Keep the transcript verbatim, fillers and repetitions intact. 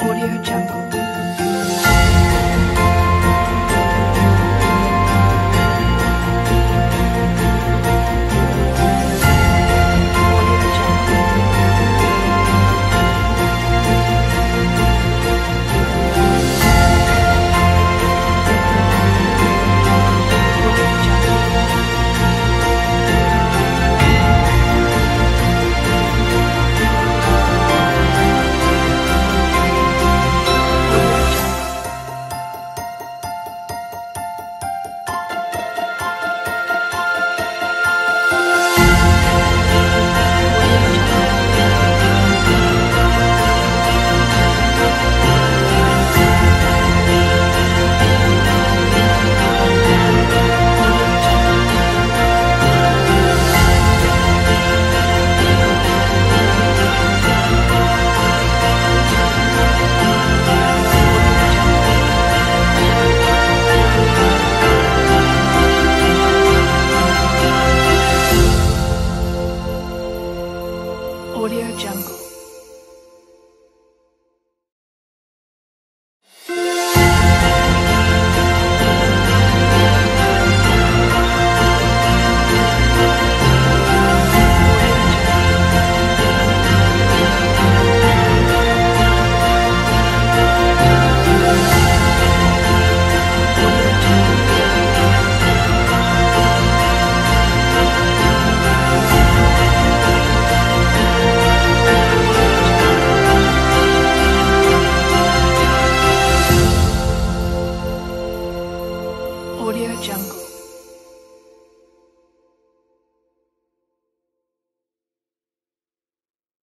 AudioJungle. AudioJungle.